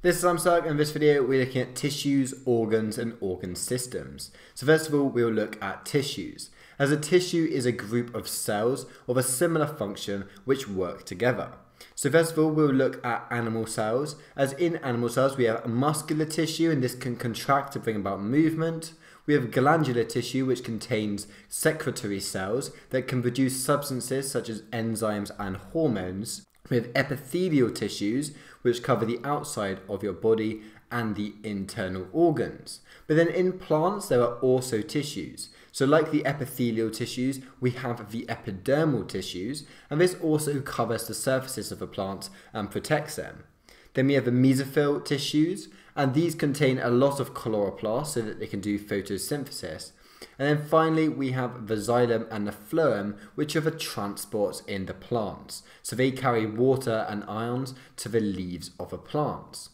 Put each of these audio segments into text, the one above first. This is Samsarg, and in this video we're looking at tissues, organs and organ systems. So first of all, we'll look at tissues, as a tissue is a group of cells of a similar function which work together. So first of all, we'll look at animal cells, as in animal cells we have muscular tissue, and this can contract to bring about movement. We have glandular tissue, which contains secretory cells that can produce substances such as enzymes and hormones. We have epithelial tissues, which cover the outside of your body and the internal organs. But then in plants, there are also tissues. So like the epithelial tissues, we have the epidermal tissues, and this also covers the surfaces of the plant and protects them. Then we have the mesophyll tissues, and these contain a lot of chloroplasts so that they can do photosynthesis. And then finally, we have the xylem and the phloem, which are the transports in the plants. So they carry water and ions to the leaves of the plants.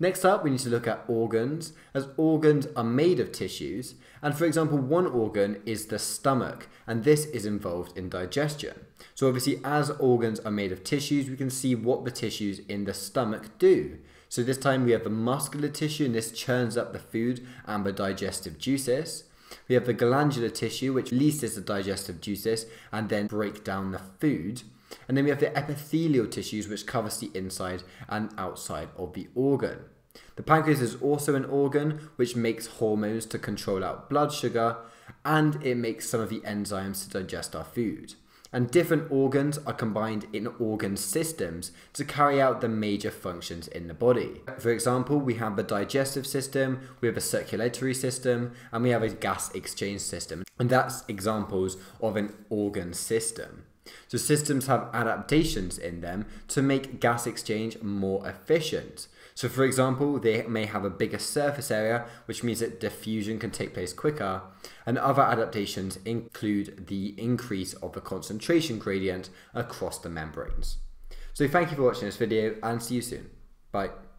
Next up, we need to look at organs, as organs are made of tissues. And for example, one organ is the stomach, and this is involved in digestion. So obviously, as organs are made of tissues, we can see what the tissues in the stomach do. So this time we have the muscular tissue, and this churns up the food and the digestive juices. We have the glandular tissue, which releases the digestive juices and then break down the food. And then we have the epithelial tissues, which covers the inside and outside of the organ. The pancreas is also an organ which makes hormones to control out blood sugar, and it makes some of the enzymes to digest our food. And different organs are combined in organ systems to carry out the major functions in the body. For example, we have the digestive system, we have a circulatory system, and we have a gas exchange system. And that's examples of an organ system. So systems have adaptations in them to make gas exchange more efficient. So for example, they may have a bigger surface area, which means that diffusion can take place quicker. And other adaptations include the increase of the concentration gradient across the membranes. So thank you for watching this video, and see you soon. Bye.